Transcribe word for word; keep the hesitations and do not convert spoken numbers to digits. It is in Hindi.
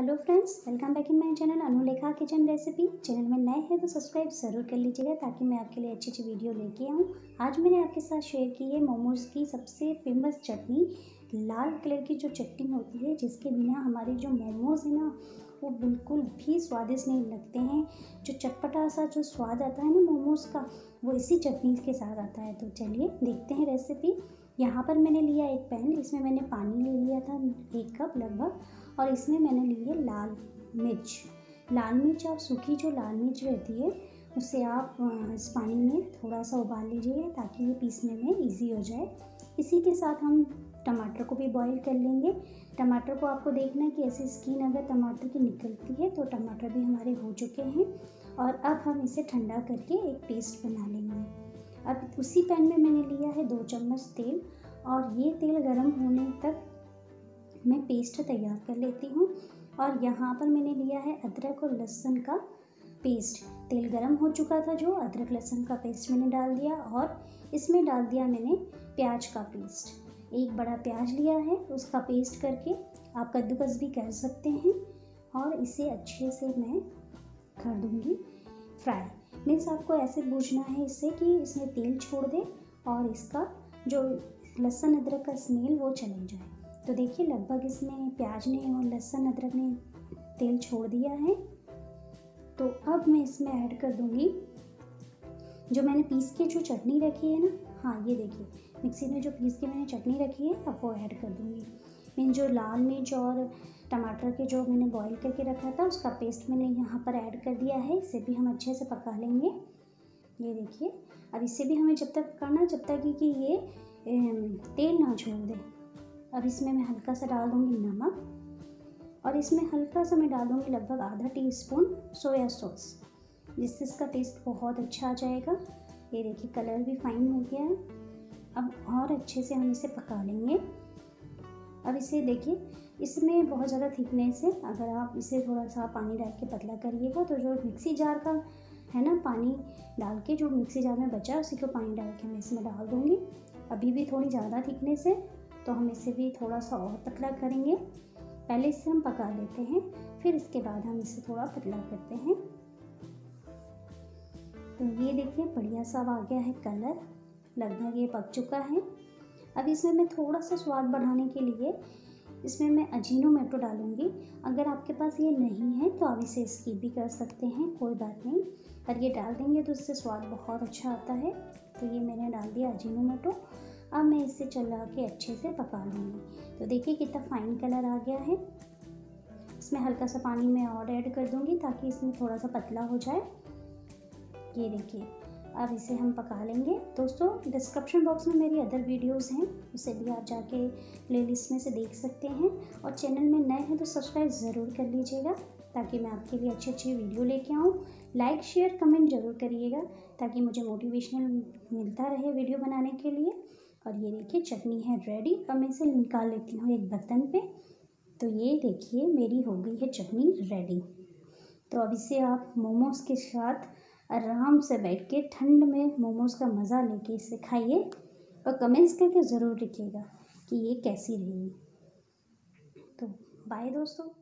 Hello friends, welcome back in my channel Anulekha kitchen recipe. Channel में नए हैं तो सब्सक्राइब ज़रूर कर लीजिएगा ताकि मैं आपके लिए अच्छी अच्छी वीडियो लेके आऊँ। आज मैंने आपके साथ शेयर की है मोमोज़ की सबसे फेमस चटनी, लाल कलर की जो चटनी होती है, जिसके बिना हमारे जो मोमोज़ हैं ना वो बिल्कुल भी स्वादिष्ट नहीं लगते हैं। जो चटपटा सा जो स्वाद आता है ना मोमोज़ का, वो इसी चटनी के साथ आता है। तो चलिए देखते हैं रेसिपी। यहाँ पर मैंने लिया एक पैन, इसमें मैंने पानी ले लिया था एक कप लगभग, और इसमें मैंने ली है लाल मिर्च। लाल मिर्च आप सूखी जो लाल मिर्च रहती है उसे आप इस पानी में थोड़ा सा उबाल लीजिएगा ताकि ये पीसने में इजी हो जाए। इसी के साथ हम टमाटर को भी बॉईल कर लेंगे। टमाटर को आपको देखना है कि ऐसी स्किन अगर टमाटर की निकलती है तो टमाटर भी हमारे हो चुके हैं। और अब हम इसे ठंडा करके एक पेस्ट बना लेंगे। अब उसी पैन में मैंने लिया है दो चम्मच तेल, और ये तेल गरम होने तक मैं पेस्ट तैयार कर लेती हूँ। और यहाँ पर मैंने लिया है अदरक और लहसुन का पेस्ट। तेल गरम हो चुका था, जो अदरक लहसुन का पेस्ट मैंने डाल दिया, और इसमें डाल दिया मैंने प्याज का पेस्ट। एक बड़ा प्याज लिया है, उसका पेस्ट करके आप कद्दूकस भी कर सकते हैं। और इसे अच्छे से मैं कर दूँगी फ्राई। मीन्स आपको ऐसे भूनना है इससे कि इसमें तेल छोड़ दे और इसका जो लहसुन अदरक का स्मेल वो चले जाए। तो देखिए लगभग इसमें प्याज ने और लहसुन अदरक ने तेल छोड़ दिया है। तो अब मैं इसमें ऐड कर दूंगी जो मैंने पीस के जो चटनी रखी है ना, हाँ ये देखिए मिक्सी में जो पीस के मैंने चटनी रखी है अब वो ऐड कर दूँगी। मैंने जो लाल मिर्च और टमाटर के जो मैंने बॉईल करके रखा था उसका पेस्ट मैंने यहाँ पर ऐड कर दिया है। इसे भी हम अच्छे से पका लेंगे। ये देखिए अब इसे भी हमें जब तक पकाना जब तक कि ये तेल ना छोड़ दे। अब इसमें मैं हल्का सा डाल दूँगी नमक, और इसमें हल्का सा मैं डाल दूँगी लगभग आधा टी स्पून सोया सॉस, जिससे इसका टेस्ट बहुत अच्छा आ जाएगा। ये देखिए कलर भी फाइन हो गया है। अब और अच्छे से हम इसे पका लेंगे। अब इसे देखिए इसमें बहुत ज़्यादा थिकनेस है, अगर आप इसे थोड़ा सा पानी डाल के पतला करिएगा तो जो मिक्सी जार का है ना पानी डाल के, जो मिक्सी जार में बचा उसी को पानी डाल के मैं इसमें डाल दूँगी। अभी भी थोड़ी ज़्यादा थिकनेस है तो हम इसे भी थोड़ा सा और पतला करेंगे। पहले इसे हम पका लेते हैं, फिर इसके बाद हम इसे थोड़ा पतला करते हैं। तो ये देखिए बढ़िया सा आ गया है कलर, लगभग ये पक चुका है। अब इसमें मैं थोड़ा सा स्वाद बढ़ाने के लिए इसमें मैं अजीनो मेटो डालूँगी। अगर आपके पास ये नहीं है तो आप इसे स्किप भी कर सकते हैं, कोई बात नहीं, पर ये डाल देंगे तो इससे स्वाद बहुत अच्छा आता है। तो ये मैंने डाल दिया अजीनो मेटो। अब मैं इसे चला के अच्छे से पका लूँगी। तो देखिए कितना फाइन कलर आ गया है। इसमें हल्का सा पानी मैं और ऐड कर दूँगी ताकि इसमें थोड़ा सा पतला हो जाए। ये देखिए अब इसे हम पका लेंगे। दोस्तों डिस्क्रिप्शन बॉक्स में मेरी अदर वीडियोस हैं, उसे भी आप जाके प्लेलिस्ट में से देख सकते हैं। और चैनल में नए हैं तो सब्सक्राइब ज़रूर कर लीजिएगा ताकि मैं आपके लिए अच्छी अच्छी वीडियो लेके आऊँ। लाइक शेयर कमेंट ज़रूर करिएगा ताकि मुझे मोटिवेशनल मिलता रहे वीडियो बनाने के लिए। और ये देखिए चटनी है रेडी। अब मैं इसे निकाल लेती हूँ एक बर्तन पर। तो ये देखिए मेरी हो गई है चटनी रेडी। तो अब इसे आप मोमोज़ के साथ आराम से बैठ के ठंड में मोमोज़ का मज़ा लेके इसे खाइए, और कमेंट्स करके ज़रूर लिखिएगा कि ये कैसी रही। तो बाय दोस्तों।